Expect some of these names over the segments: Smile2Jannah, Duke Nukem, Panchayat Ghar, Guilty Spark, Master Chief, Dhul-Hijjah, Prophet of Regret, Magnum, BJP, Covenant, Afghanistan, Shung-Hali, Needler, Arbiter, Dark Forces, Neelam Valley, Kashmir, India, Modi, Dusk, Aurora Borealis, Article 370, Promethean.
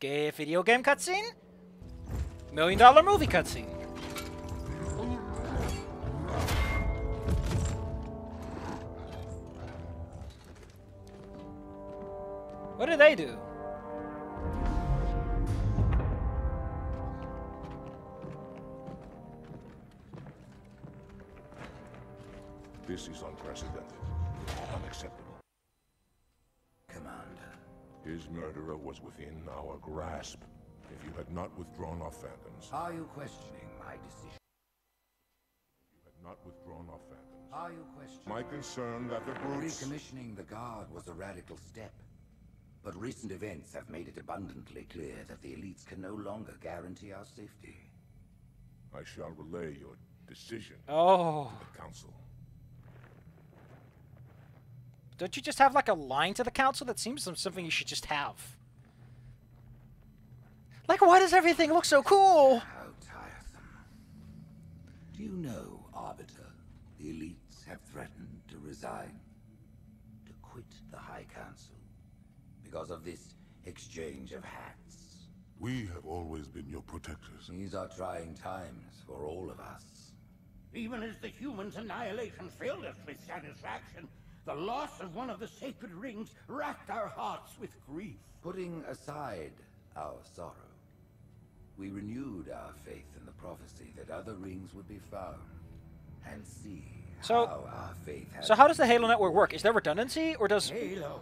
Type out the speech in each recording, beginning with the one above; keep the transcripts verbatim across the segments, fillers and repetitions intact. Gay video game cutscene? Million dollar movie cutscene. What do they do? This is unprecedented, unacceptable. Commander. His murderer was within our grasp. If you had not withdrawn our phantoms... Are you questioning my decision? You had not withdrawn our phantoms. Are you questioning... My concern that the brutes... Recommissioning the guard was a radical step. But recent events have made it abundantly clear that the elites can no longer guarantee our safety. I shall relay your decision oh. to the Council. Don't you just have like a line to the Council? That seems something you should just have. Like, why does everything look so cool? How tiresome. Do you know, Arbiter, the elites have threatened to resign, to quit the High Council, because of this exchange of hats. We have always been your protectors. These are trying times for all of us. Even as the humans' annihilation filled us with satisfaction, the loss of one of the sacred rings racked our hearts with grief. Putting aside our sorrow, we renewed our faith in the prophecy that other rings would be found, and see so, how our faith has... So how does the Halo network work? Is there redundancy, or does... Halo,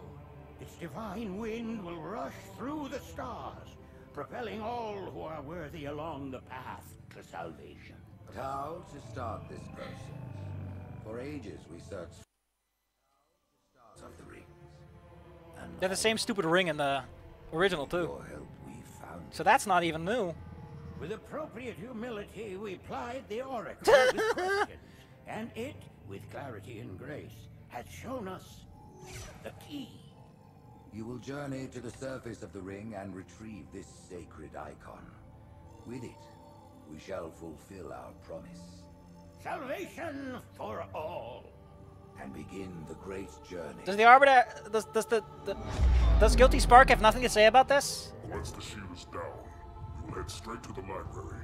its divine wind will rush through the stars, propelling all who are worthy along the path to salvation. But how to start this process? For ages we searched for the rings. And they're the same stupid ring in the original, too. So that's not even new. With appropriate humility, we plied the oracle with questions, and it, with clarity and grace, has shown us the key. You will journey to the surface of the ring and retrieve this sacred icon. With it, we shall fulfill our promise. Salvation for all. And begin the great journey. Does the Arbiter... Does, does the, the... Does Guilty Spark have nothing to say about this? Once the shield is down, you will head straight to the library.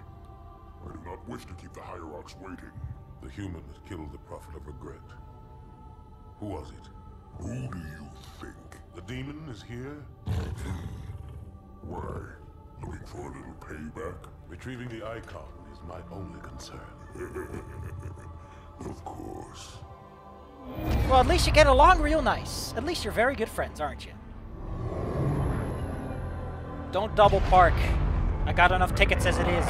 I do not wish to keep the Hierarchs waiting. The human that killed the Prophet of Regret. Who was it? Who do you think? The demon is here? Why? Looking for a little payback? Retrieving the icon is my only concern. Of course. Well, at least you get along real nice. At least you're very good friends, aren't you? Don't double park. I got enough tickets as it is.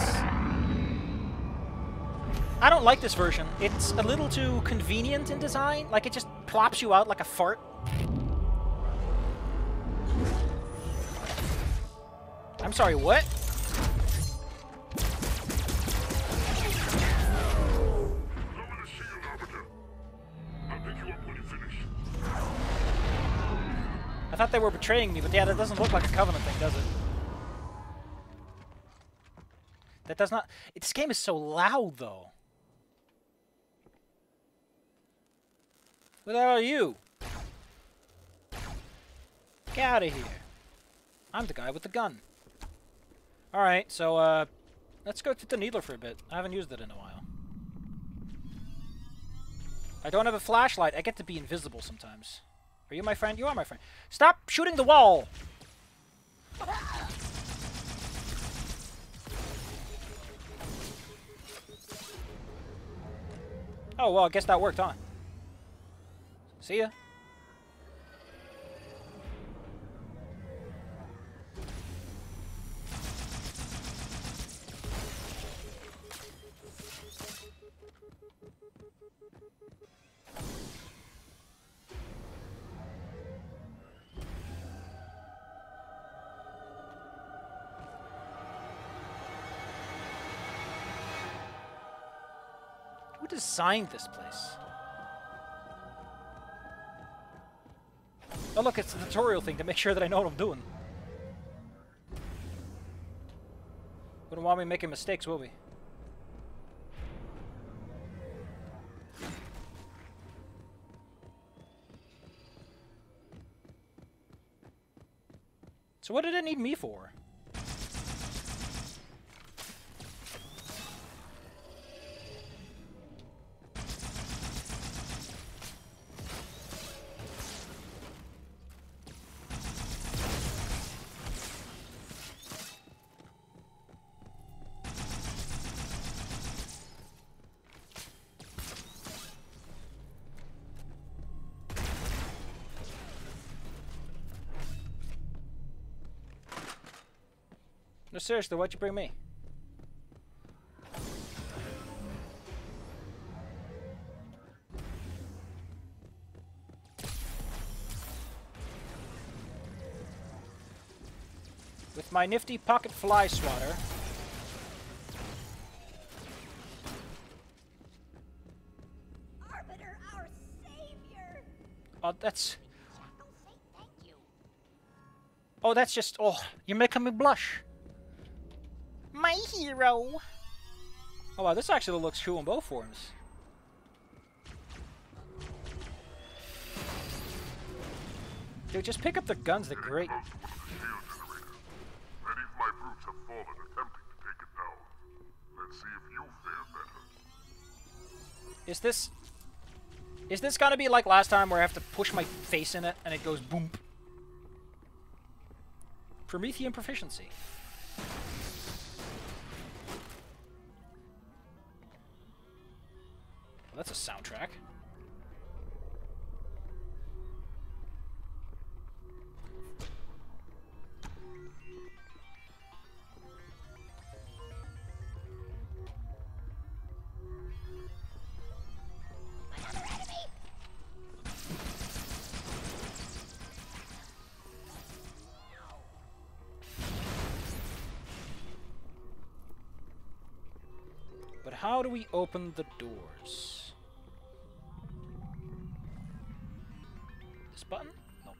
I don't like this version. It's a little too convenient in design. Like, it just plops you out like a fart. I'm sorry, what? I thought they were betraying me, but yeah, that doesn't look like a Covenant thing, does it? That does not... This game is so loud, though. Who the hell are you? Get out of here. I'm the guy with the gun. Alright, so, uh... let's go to the Needler for a bit. I haven't used it in a while. I don't have a flashlight. I get to be invisible sometimes. Are you my friend? You are my friend. Stop shooting the wall! Oh, well, I guess that worked, huh? See ya. Who designed this place? Oh look, it's the tutorial thing to make sure that I know what I'm doing. Wouldn't want me making mistakes, will we? So what did it need me for? No, seriously, why'd you bring me? With my nifty pocket fly swatter. Arbiter, our savior. Oh, that's. Oh, that's just. Oh, you're making me blush. My hero. Oh wow, this actually looks cool in both forms. Dude, just pick up the guns. They're great. Is this... Is this gonna be like last time where I have to push my face in it and it goes boom? Promethean proficiency. Well, that's a soundtrack. How do we open the doors? This button? No.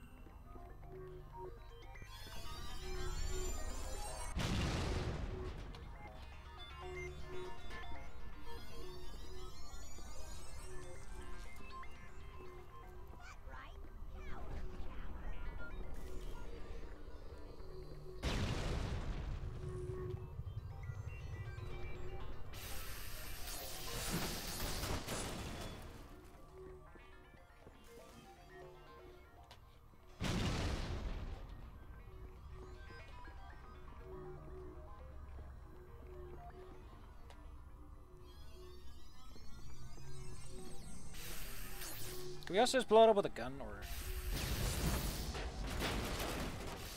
Can we also just blow it up with a gun, or...?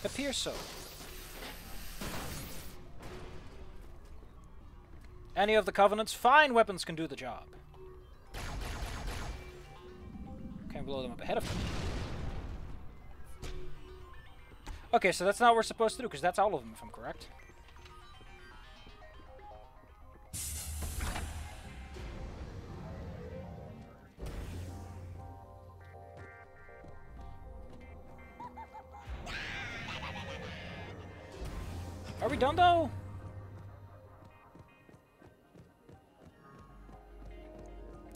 Appears so. Any of the Covenant's fine weapons can do the job. Can't blow them up ahead of them. Okay, so that's not what we're supposed to do, because that's all of them, if I'm correct. Are we done though?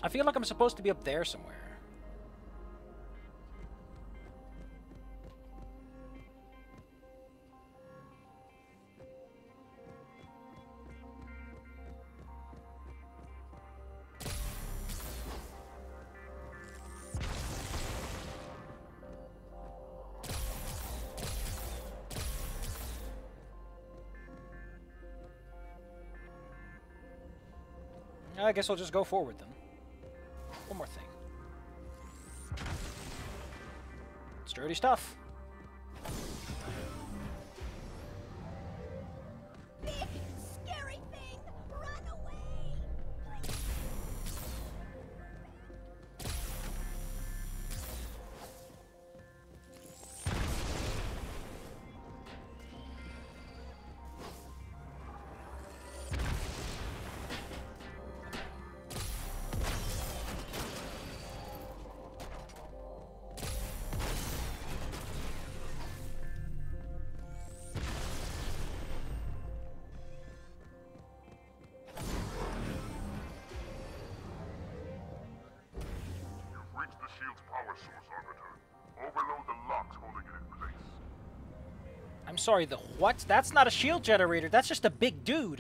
I feel like I'm supposed to be up there somewhere. I guess I'll just go forward then. One more thing. It's dirty stuff. Big, scary thing! Run away! I'm sorry, the what? That's not a shield generator, that's just a big dude.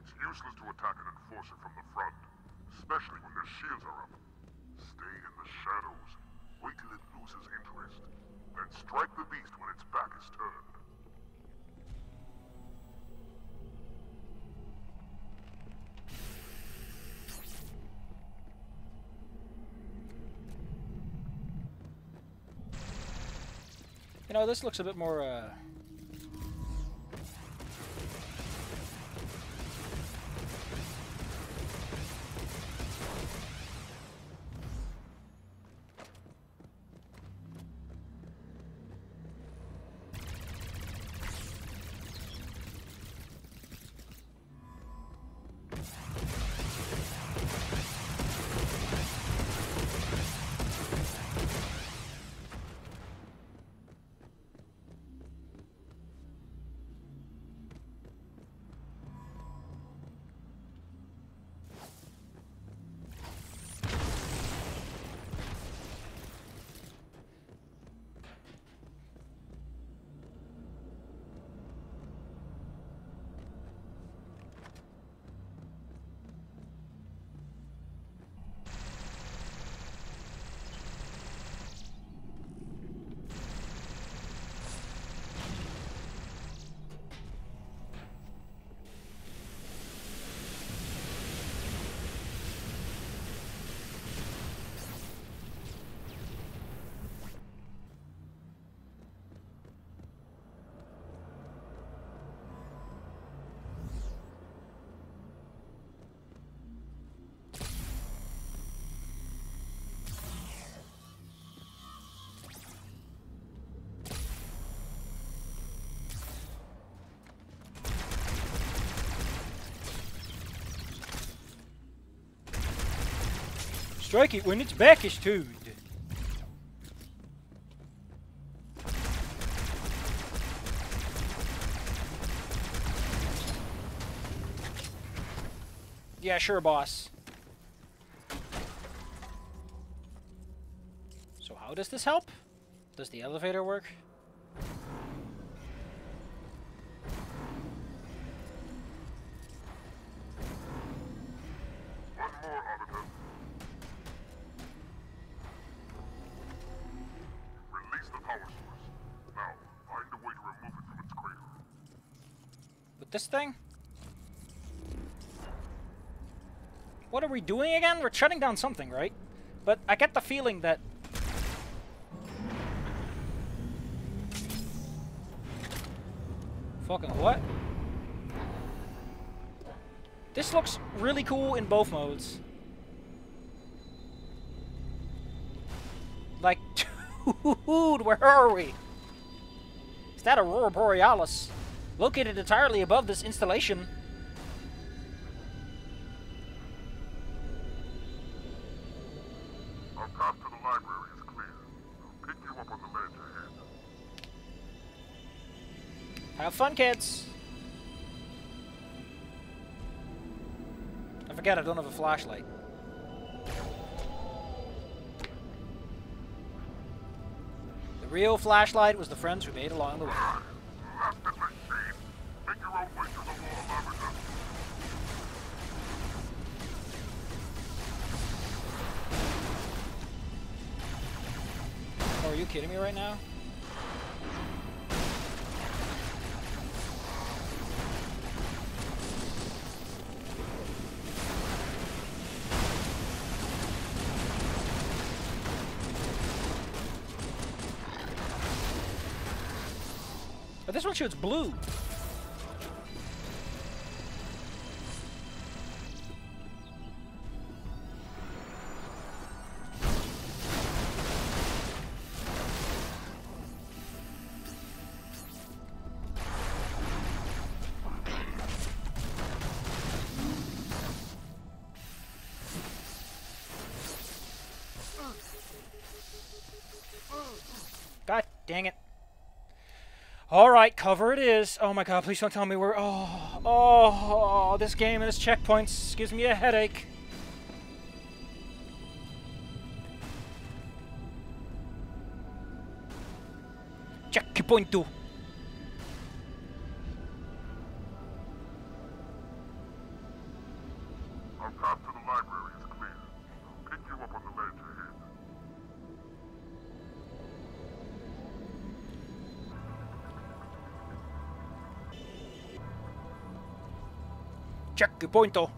It's useless to attack an enforcer from the front, especially when their shields are up. Stay in the shadows, wait till it loses interest, then strike the beast when its back is turned. You know, this looks a bit more, uh... Strike it when its back is turned. Yeah, sure, boss. So how does this help? Does the elevator work? This thing? What are we doing again? We're shutting down something, right? But I get the feeling that... Fucking what? This looks really cool in both modes. Like, dude, where are we? Is that Aurora Borealis? Located entirely above this installation. Our path to the library is clear. I'll pick you up on the ledge ahead. Have fun, kids! I forget I don't have a flashlight. The real flashlight was the friends we made along the way. Are you kidding me right now? But this one shoots blue. Dang it. Alright, cover it is. Oh my god, please don't tell me we're... Oh, oh, oh, this game and its checkpoints gives me a headache. Checkpoint two. Check point though.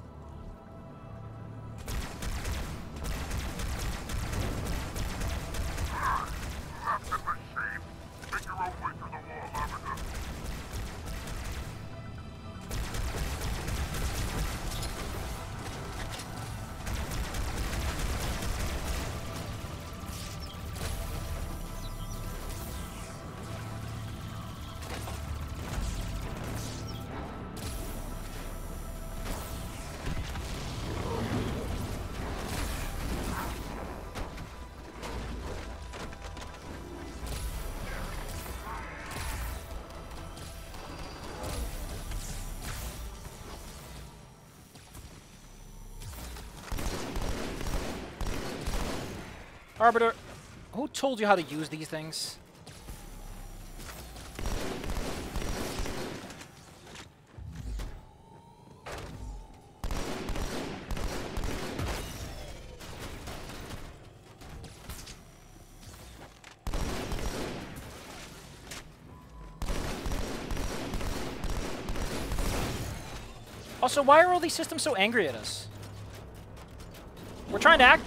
Arbiter, who told you how to use these things? Also, why are all these systems so angry at us? We're trying to act...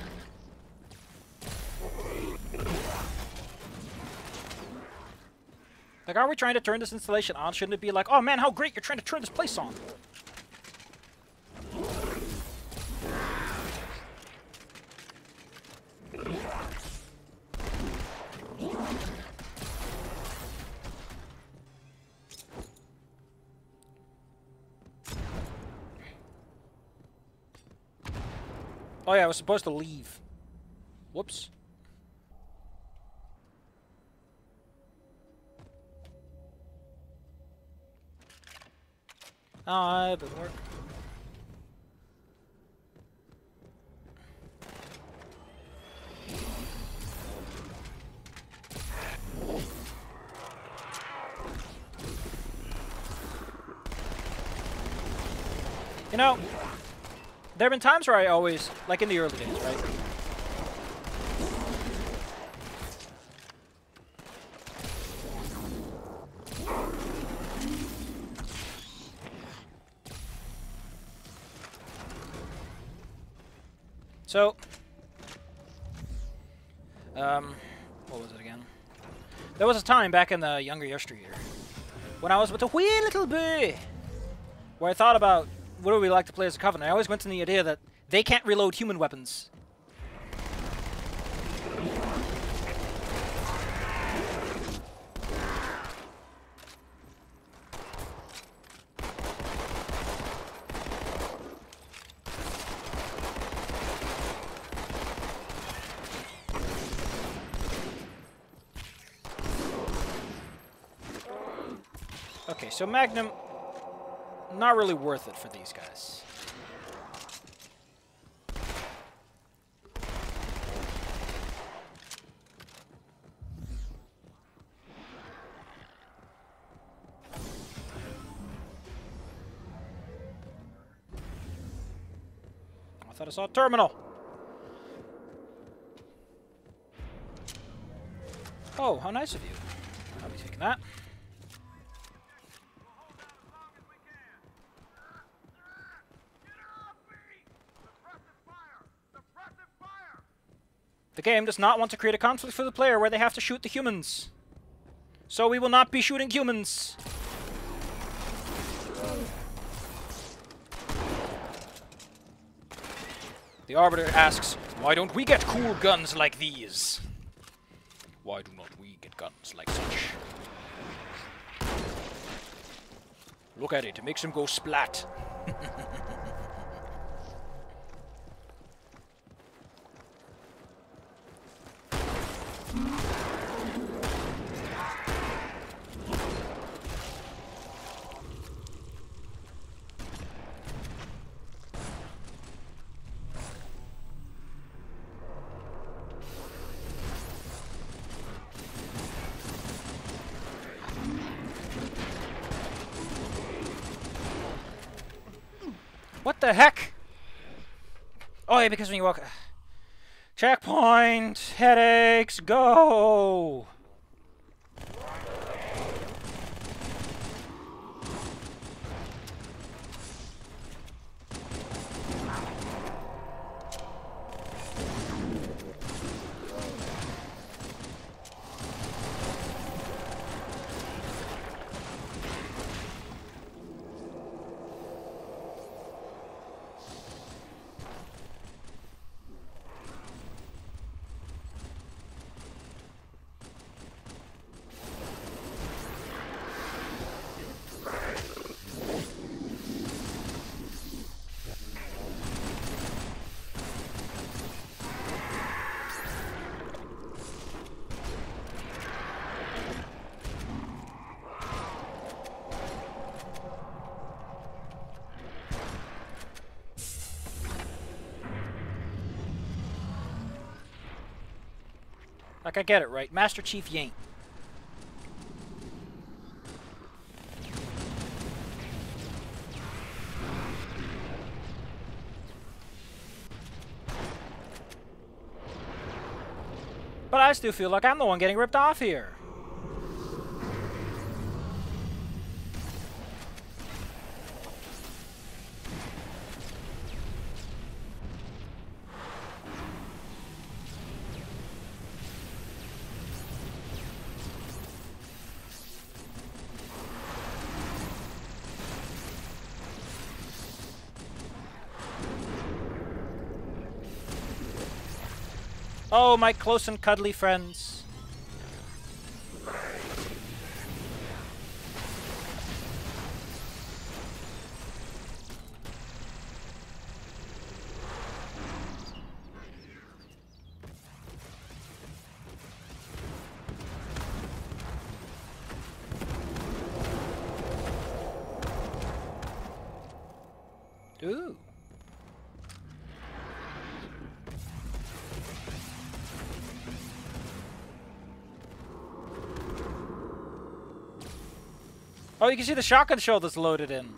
Like, are we trying to turn this installation on? Shouldn't it be like, oh man, how great you're trying to turn this place on? Oh yeah, I was supposed to leave. Whoops. Ah, it doesn't work. You know, there have been times where I always, like in the early days, right? So, um, what was it again? There was a time back in the younger yesteryear when I was with a wee little boy where I thought about what do we like to play as a Covenant. I always went to the idea that they can't reload human weapons. So Magnum, not really worth it for these guys. I thought I saw a terminal. Oh, how nice of you. I'll be taking that. The game does not want to create a conflict for the player where they have to shoot the humans. So we will not be shooting humans. The Arbiter asks, why don't we get cool guns like these? Why do not we get guns like such? Look at it, it makes him go splat. What the heck? Oh yeah, because when you walk... Uh, checkpoint! Headaches! Go! Like, I get it, right? Master Chief Yang. But I still feel like I'm the one getting ripped off here. Oh, my close and cuddly friends. Ooh. Oh, you can see the shotgun shell that's loaded in.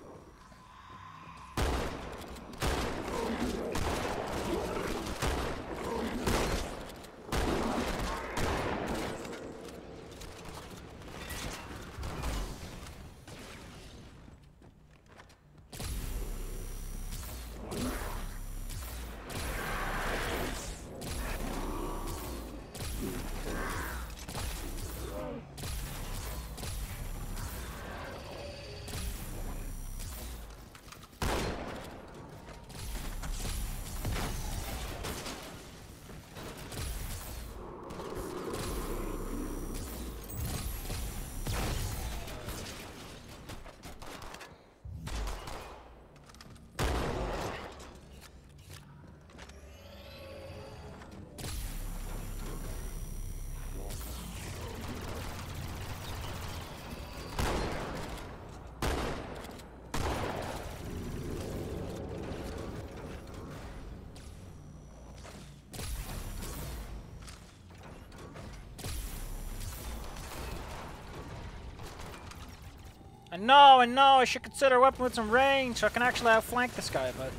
I know, I know, I should consider a weapon with some range so I can actually outflank this guy, but...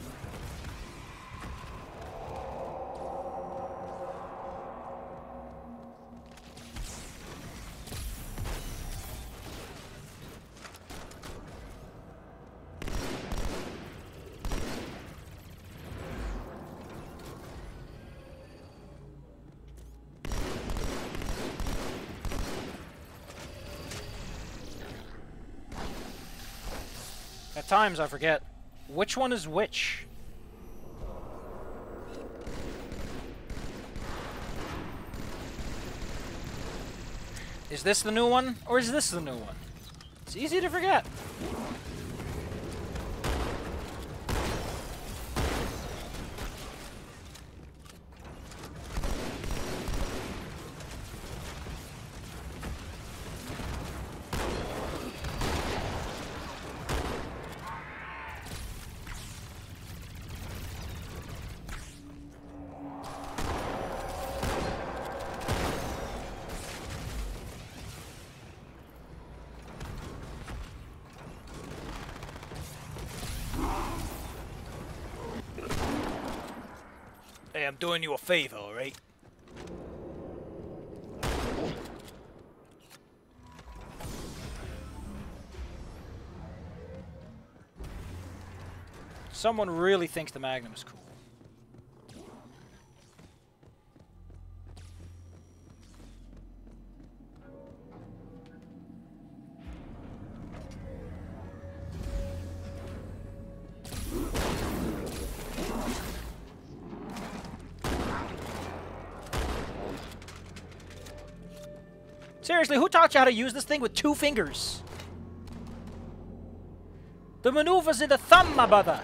At times I forget which one is which. Is this the new one or is this the new one? It's easy to forget. I'm doing you a favor, alright? Someone really thinks the Magnum is cool. Seriously, who taught you how to use this thing with two fingers? The maneuver's in the thumb, my brother!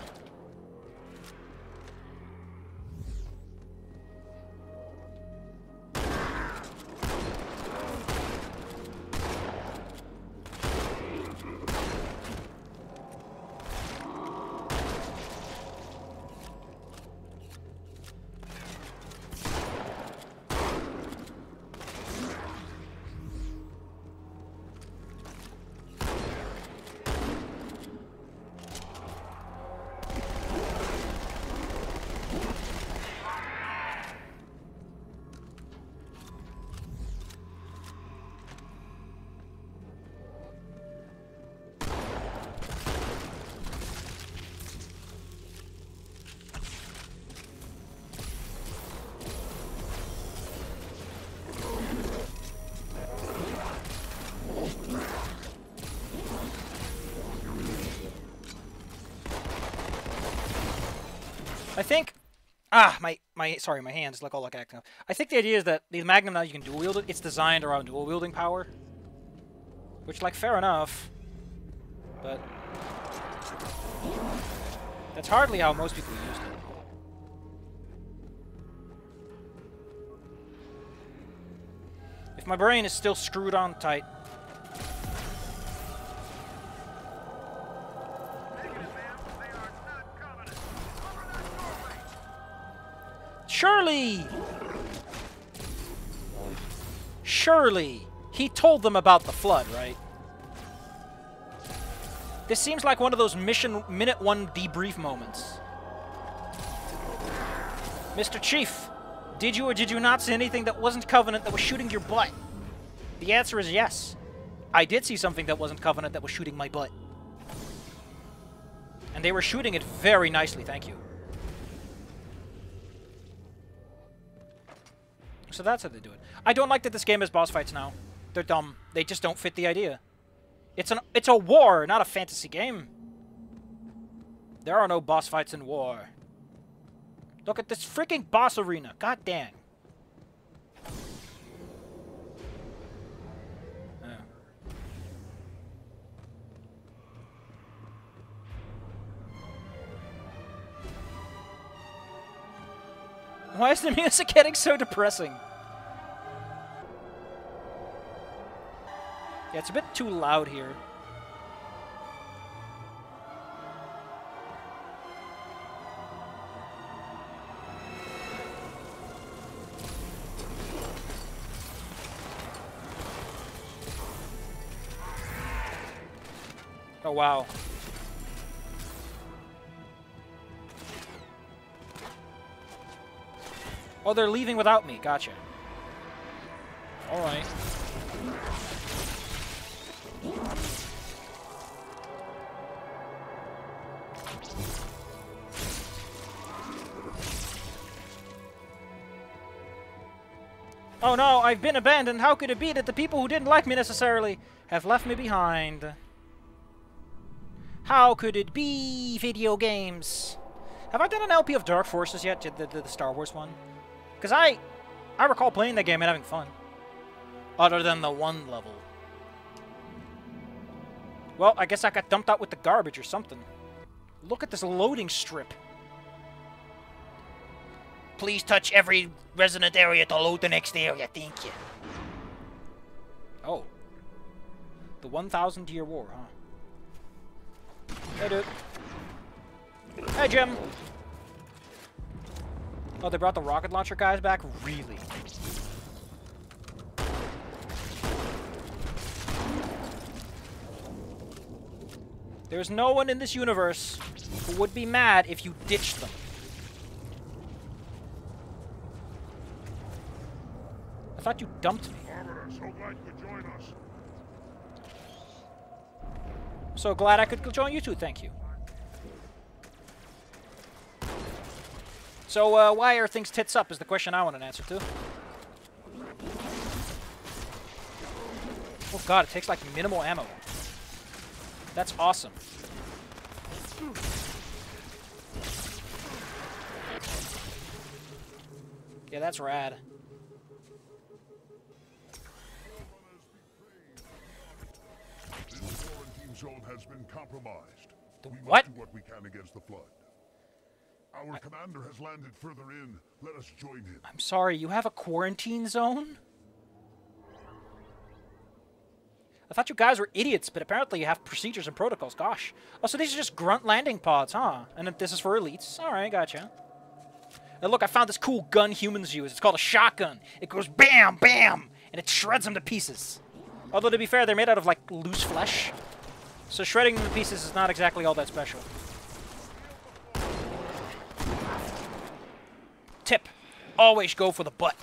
I think, ah, my, my, sorry, my hands look all like acting up. I think the idea is that the Magnum, now you can dual wield it, it's designed around dual wielding power. Which, like, fair enough, but that's hardly how most people use it. If my brain is still screwed on tight, Surely! Surely! He told them about the flood, right? This seems like one of those mission minute one debrief moments. Mister Chief, did you or did you not see anything that wasn't Covenant that was shooting your butt? The answer is yes. I did see something that wasn't Covenant that was shooting my butt. And they were shooting it very nicely, thank you. So that's how they do it. I don't like that this game has boss fights now. They're dumb. They just don't fit the idea. It's an it's a war, not a fantasy game. There are no boss fights in war. Look at this freaking boss arena. God dang. Why is the music getting so depressing? Yeah, it's a bit too loud here. Oh, wow. Oh, they're leaving without me. Gotcha. All right. Oh no, I've been abandoned. How could it be that the people who didn't like me necessarily have left me behind? How could it be, video games? Have I done an L P of Dark Forces yet? The, the, the Star Wars one? Because I, I recall playing that game and having fun. Other than the one level. Well, I guess I got dumped out with the garbage or something. Look at this loading strip. Please touch every resident area to load the next area, thank you. Oh. The one thousand year war, huh? Hey, dude. Hey, Jim. Oh, they brought the rocket launcher guys back? Really? There's no one in this universe who would be mad if you ditched them. I thought you dumped me. Arbiter, so glad you could join us. So glad I could join you too, thank you. So, uh, why are things tits up is the question I want an answer to. Oh god, it takes like minimal ammo. That's awesome. Yeah, that's rad. This quarantine zone has been compromised. The we what? Must do what we can against the flood. Our I... commander has landed further in. Let us join him. I'm sorry, you have a quarantine zone? I thought you guys were idiots, but apparently you have procedures and protocols. Gosh. Oh, so these are just grunt landing pods, huh? And this is for elites. Alright, gotcha. And look, I found this cool gun humans use. It's called a shotgun. It goes bam, bam, and it shreds them to pieces. Although, to be fair, they're made out of, like, loose flesh. So shredding them to pieces is not exactly all that special. Tip. Always go for the butt.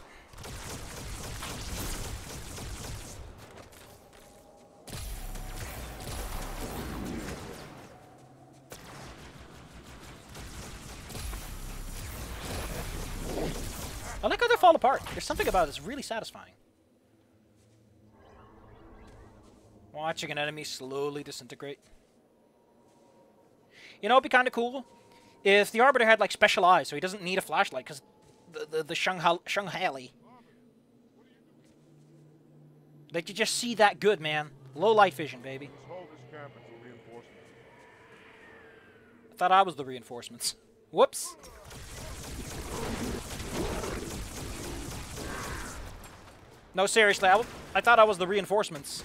I like how they fall apart. There's something about it that's really satisfying. Watching an enemy slowly disintegrate. You know, it'd be kind of cool if the Arbiter had, like, special eyes, so he doesn't need a flashlight, because the, the, the Shung-Hali. They could just see that good, man. Low light vision, baby. I thought I was the reinforcements. Whoops. No, seriously, I, I thought I was the reinforcements.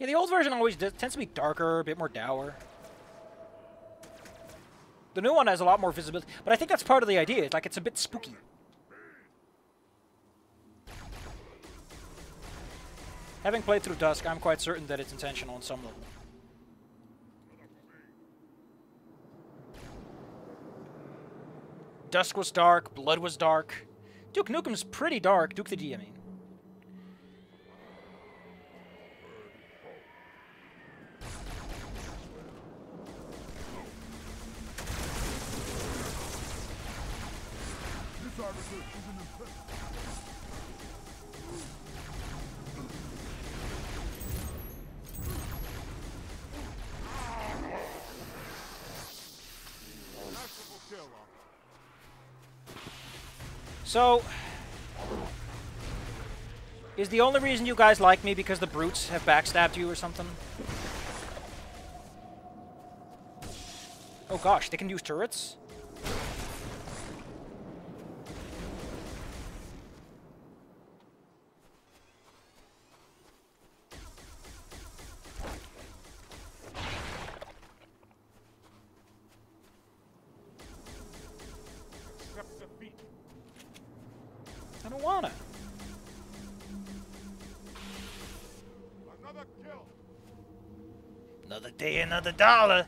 Yeah, the old version always does, tends to be darker, a bit more dour. The new one has a lot more visibility, but I think that's part of the idea. It's like it's a bit spooky. Having played through Dusk, I'm quite certain that it's intentional on some level. Dusk was dark, Blood was dark. Duke Nukem's pretty dark, Duke the D, I mean. So, is the only reason you guys like me because the brutes have backstabbed you or something? Oh gosh, they can use turrets? Another day, another dollar.